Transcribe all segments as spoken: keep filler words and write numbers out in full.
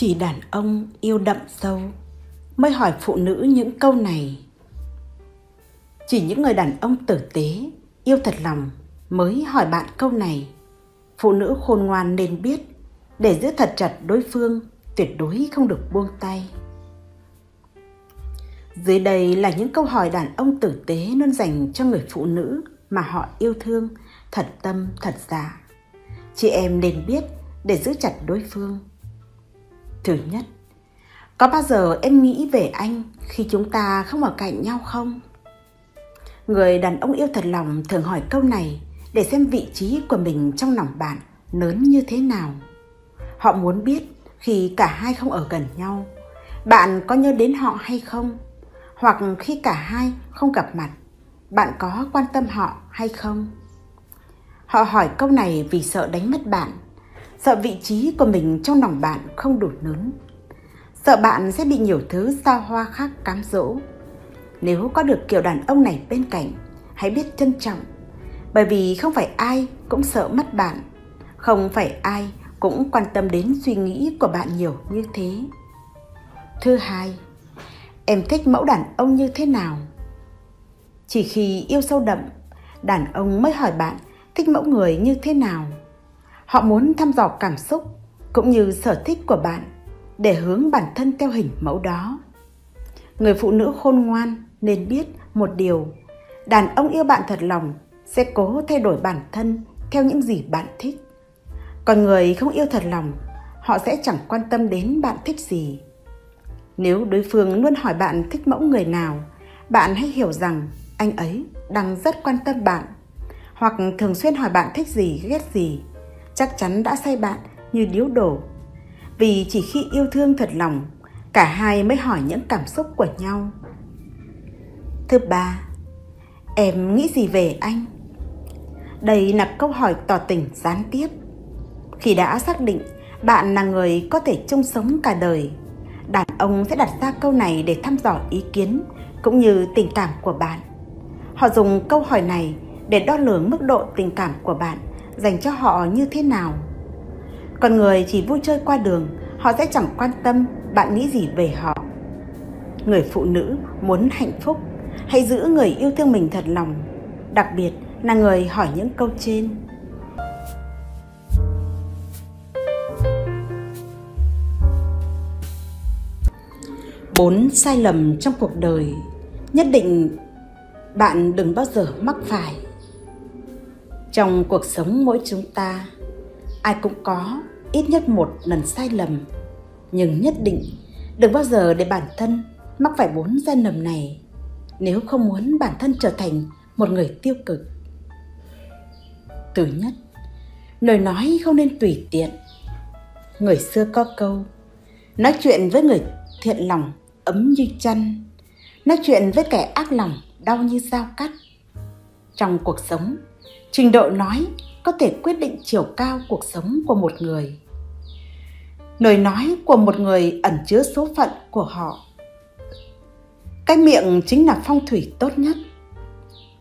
Chỉ đàn ông yêu đậm sâu mới hỏi phụ nữ những câu này. Chỉ những người đàn ông tử tế, yêu thật lòng mới hỏi bạn câu này. Phụ nữ khôn ngoan nên biết, để giữ thật chặt đối phương, tuyệt đối không được buông tay. Dưới đây là những câu hỏi đàn ông tử tế luôn dành cho người phụ nữ mà họ yêu thương, thật tâm, thật dạ. Chị em nên biết để giữ chặt đối phương. Thứ nhất, có bao giờ em nghĩ về anh khi chúng ta không ở cạnh nhau không? Người đàn ông yêu thật lòng thường hỏi câu này để xem vị trí của mình trong lòng bạn lớn như thế nào. Họ muốn biết khi cả hai không ở gần nhau, bạn có nhớ đến họ hay không? Hoặc khi cả hai không gặp mặt, bạn có quan tâm họ hay không? Họ hỏi câu này vì sợ đánh mất bạn, sợ vị trí của mình trong lòng bạn không đủ lớn, sợ bạn sẽ bị nhiều thứ sao hoa khác cám dỗ. Nếu có được kiểu đàn ông này bên cạnh, hãy biết trân trọng, bởi vì không phải ai cũng sợ mất bạn, không phải ai cũng quan tâm đến suy nghĩ của bạn nhiều như thế. Thứ hai, em thích mẫu đàn ông như thế nào? Chỉ khi yêu sâu đậm, đàn ông mới hỏi bạn thích mẫu người như thế nào. Họ muốn thăm dò cảm xúc cũng như sở thích của bạn để hướng bản thân theo hình mẫu đó. Người phụ nữ khôn ngoan nên biết một điều, đàn ông yêu bạn thật lòng sẽ cố thay đổi bản thân theo những gì bạn thích. Còn người không yêu thật lòng, họ sẽ chẳng quan tâm đến bạn thích gì. Nếu đối phương luôn hỏi bạn thích mẫu người nào, bạn hãy hiểu rằng anh ấy đang rất quan tâm bạn, hoặc thường xuyên hỏi bạn thích gì, ghét gì, chắc chắn đã say bạn như điếu đổ. Vì chỉ khi yêu thương thật lòng, cả hai mới hỏi những cảm xúc của nhau. Thứ ba, em nghĩ gì về anh? Đây là câu hỏi tỏ tình gián tiếp. Khi đã xác định bạn là người có thể chung sống cả đời, đàn ông sẽ đặt ra câu này để thăm dò ý kiến cũng như tình cảm của bạn. Họ dùng câu hỏi này để đo lường mức độ tình cảm của bạn dành cho họ như thế nào. Còn người chỉ vui chơi qua đường, họ sẽ chẳng quan tâm bạn nghĩ gì về họ. Người phụ nữ muốn hạnh phúc, hãy giữ người yêu thương mình thật lòng, đặc biệt là người hỏi những câu trên. Bốn sai lầm trong cuộc đời nhất định bạn đừng bao giờ mắc phải. Trong cuộc sống mỗi chúng ta, ai cũng có ít nhất một lần sai lầm, nhưng nhất định đừng bao giờ để bản thân mắc phải bốn sai lầm này nếu không muốn bản thân trở thành một người tiêu cực. Thứ nhất, lời nói không nên tùy tiện. Người xưa có câu, nói chuyện với người thiện lòng ấm như chăn, nói chuyện với kẻ ác lòng đau như dao cắt. Trong cuộc sống, trình độ nói có thể quyết định chiều cao cuộc sống của một người. Lời nói của một người ẩn chứa số phận của họ. Cái miệng chính là phong thủy tốt nhất.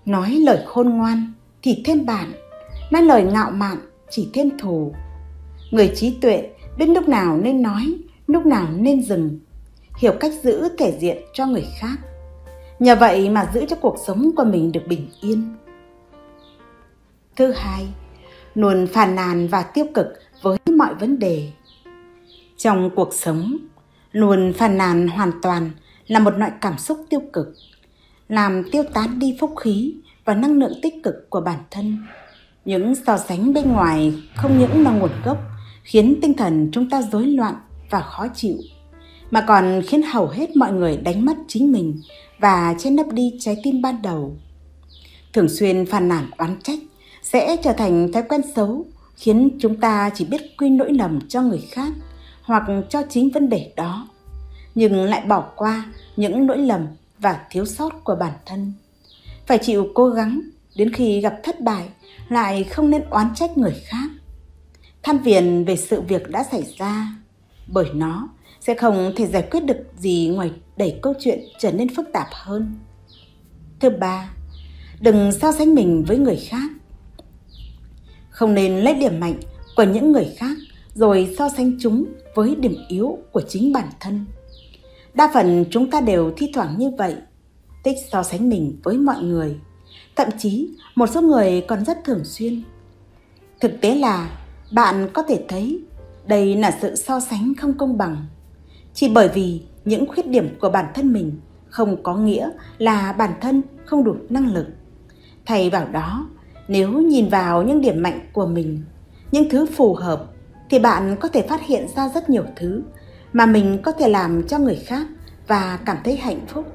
Nói lời khôn ngoan thì thêm bạn, nói lời ngạo mạn chỉ thêm thù. Người trí tuệ biết lúc nào nên nói, lúc nào nên dừng, hiểu cách giữ thể diện cho người khác. Nhờ vậy mà giữ cho cuộc sống của mình được bình yên. Thứ hai, luôn phàn nàn và tiêu cực với mọi vấn đề. Trong cuộc sống, luôn phàn nàn hoàn toàn là một loại cảm xúc tiêu cực, làm tiêu tán đi phúc khí và năng lượng tích cực của bản thân. Những so sánh bên ngoài không những là nguồn gốc khiến tinh thần chúng ta rối loạn và khó chịu, mà còn khiến hầu hết mọi người đánh mất chính mình và che lấp đi trái tim ban đầu. Thường xuyên phàn nàn oán trách sẽ trở thành thói quen xấu, khiến chúng ta chỉ biết quy lỗi lầm cho người khác hoặc cho chính vấn đề đó, nhưng lại bỏ qua những lỗi lầm và thiếu sót của bản thân. Phải chịu cố gắng, đến khi gặp thất bại lại không nên oán trách người khác, than phiền về sự việc đã xảy ra, bởi nó sẽ không thể giải quyết được gì ngoài đẩy câu chuyện trở nên phức tạp hơn. Thứ ba, đừng so sánh mình với người khác. Không nên lấy điểm mạnh của những người khác rồi so sánh chúng với điểm yếu của chính bản thân. Đa phần chúng ta đều thi thoảng như vậy, thích so sánh mình với mọi người. Thậm chí một số người còn rất thường xuyên. Thực tế là bạn có thể thấy đây là sự so sánh không công bằng. Chỉ bởi vì những khuyết điểm của bản thân mình không có nghĩa là bản thân không đủ năng lực. Thay vào đó, nếu nhìn vào những điểm mạnh của mình, những thứ phù hợp, thì bạn có thể phát hiện ra rất nhiều thứ mà mình có thể làm cho người khác và cảm thấy hạnh phúc.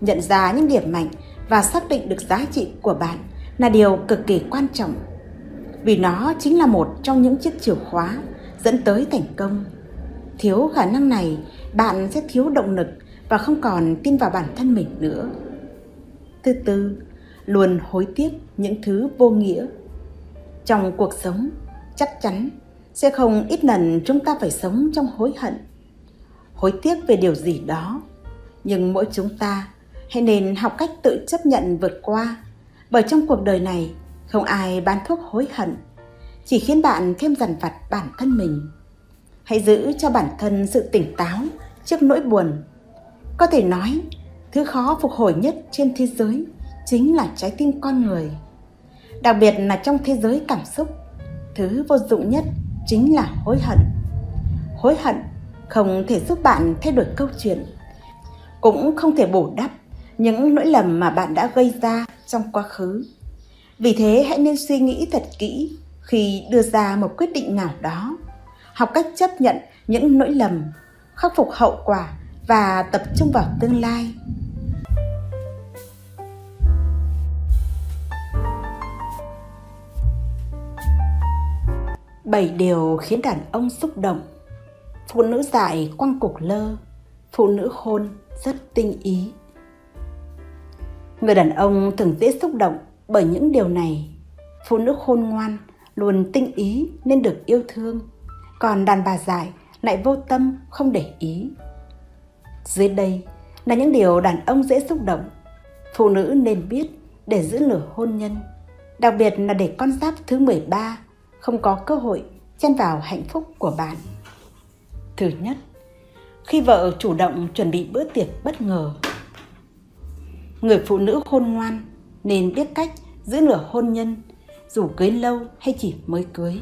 Nhận ra những điểm mạnh và xác định được giá trị của bạn là điều cực kỳ quan trọng, vì nó chính là một trong những chiếc chìa khóa dẫn tới thành công. Thiếu khả năng này, bạn sẽ thiếu động lực và không còn tin vào bản thân mình nữa. Thứ tư, luôn hối tiếc những thứ vô nghĩa. Trong cuộc sống, chắc chắn sẽ không ít lần chúng ta phải sống trong hối hận, hối tiếc về điều gì đó. Nhưng mỗi chúng ta hãy nên học cách tự chấp nhận vượt qua, bởi trong cuộc đời này không ai bán thuốc hối hận, chỉ khiến bạn thêm dằn vặt bản thân mình. Hãy giữ cho bản thân sự tỉnh táo trước nỗi buồn. Có thể nói, thứ khó phục hồi nhất trên thế giới chính là trái tim con người. Đặc biệt là trong thế giới cảm xúc, thứ vô dụng nhất chính là hối hận. Hối hận không thể giúp bạn thay đổi câu chuyện, cũng không thể bù đắp những lỗi lầm mà bạn đã gây ra trong quá khứ. Vì thế hãy nên suy nghĩ thật kỹ khi đưa ra một quyết định nào đó, học cách chấp nhận những lỗi lầm, khắc phục hậu quả và tập trung vào tương lai. Bảy điều khiến đàn ông xúc động. Phụ nữ dại quăng cục lơ, phụ nữ khôn rất tinh ý. Người đàn ông thường dễ xúc động bởi những điều này. Phụ nữ khôn ngoan luôn tinh ý nên được yêu thương, còn đàn bà dại lại vô tâm không để ý. Dưới đây là những điều đàn ông dễ xúc động, phụ nữ nên biết để giữ lửa hôn nhân, đặc biệt là để con giáp thứ mười ba không có cơ hội chen vào hạnh phúc của bạn. Thứ nhất, khi vợ chủ động chuẩn bị bữa tiệc bất ngờ. Người phụ nữ khôn ngoan nên biết cách giữ lửa hôn nhân, dù cưới lâu hay chỉ mới cưới.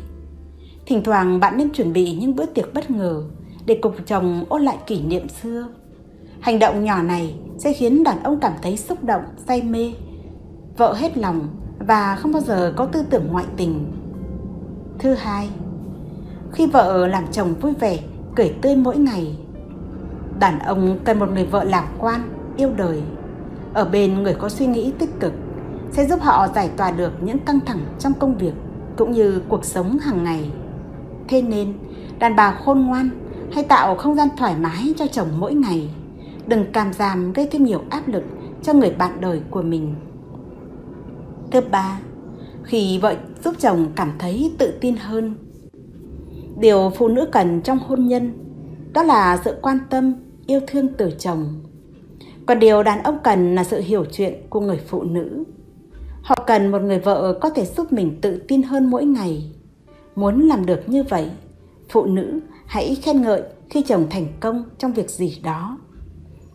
Thỉnh thoảng bạn nên chuẩn bị những bữa tiệc bất ngờ để cùng chồng ôn lại kỷ niệm xưa. Hành động nhỏ này sẽ khiến đàn ông cảm thấy xúc động, say mê, vợ hết lòng và không bao giờ có tư tưởng ngoại tình. Thứ hai, khi vợ làm chồng vui vẻ, cười tươi mỗi ngày. Đàn ông cần một người vợ lạc quan, yêu đời. Ở bên người có suy nghĩ tích cực sẽ giúp họ giải tỏa được những căng thẳng trong công việc cũng như cuộc sống hàng ngày. Thế nên, đàn bà khôn ngoan hãy tạo không gian thoải mái cho chồng mỗi ngày. Đừng càm giảm gây thêm nhiều áp lực cho người bạn đời của mình. Thứ ba, khi vợ giúp chồng cảm thấy tự tin hơn. Điều phụ nữ cần trong hôn nhân đó là sự quan tâm, yêu thương từ chồng. Còn điều đàn ông cần là sự hiểu chuyện của người phụ nữ. Họ cần một người vợ có thể giúp mình tự tin hơn mỗi ngày. Muốn làm được như vậy, phụ nữ hãy khen ngợi khi chồng thành công trong việc gì đó.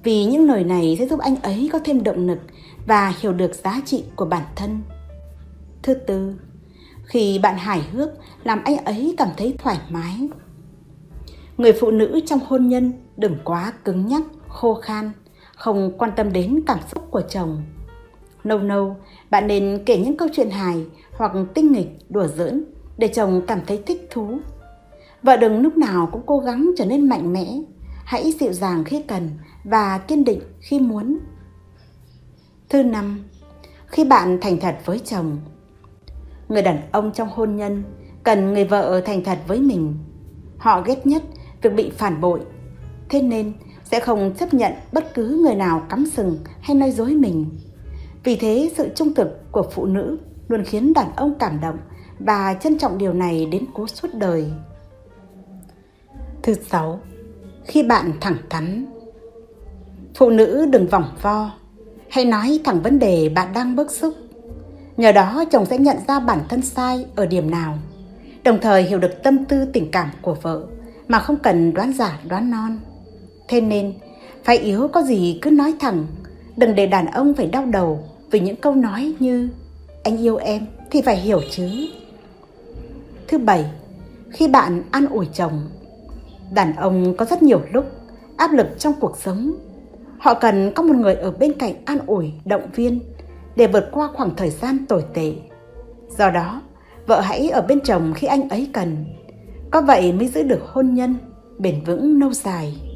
Vì những lời này sẽ giúp anh ấy có thêm động lực và hiểu được giá trị của bản thân. Thứ tư, khi bạn hài hước làm anh ấy cảm thấy thoải mái. Người phụ nữ trong hôn nhân đừng quá cứng nhắc, khô khan, không quan tâm đến cảm xúc của chồng. Lâu lâu, bạn nên kể những câu chuyện hài hoặc tinh nghịch, đùa giỡn để chồng cảm thấy thích thú. Vợ đừng lúc nào cũng cố gắng trở nên mạnh mẽ, hãy dịu dàng khi cần và kiên định khi muốn. Thứ năm, khi bạn thành thật với chồng. Người đàn ông trong hôn nhân cần người vợ thành thật với mình. Họ ghét nhất việc bị phản bội, thế nên sẽ không chấp nhận bất cứ người nào cắm sừng hay nói dối mình. Vì thế, sự trung thực của phụ nữ luôn khiến đàn ông cảm động và trân trọng điều này đến cố suốt đời. Thứ sáu, khi bạn thẳng thắn. Phụ nữ đừng vòng vo, hãy nói thẳng vấn đề bạn đang bức xúc. Nhờ đó chồng sẽ nhận ra bản thân sai ở điểm nào, đồng thời hiểu được tâm tư tình cảm của vợ mà không cần đoán giả đoán non. Thế nên, phái yếu có gì cứ nói thẳng, đừng để đàn ông phải đau đầu vì những câu nói như anh yêu em thì phải hiểu chứ. Thứ bảy, khi bạn an ủi chồng. Đàn ông có rất nhiều lúc áp lực trong cuộc sống. Họ cần có một người ở bên cạnh an ủi, động viên để vượt qua khoảng thời gian tồi tệ. Do đó, vợ hãy ở bên chồng khi anh ấy cần. Có vậy mới giữ được hôn nhân bền vững lâu dài.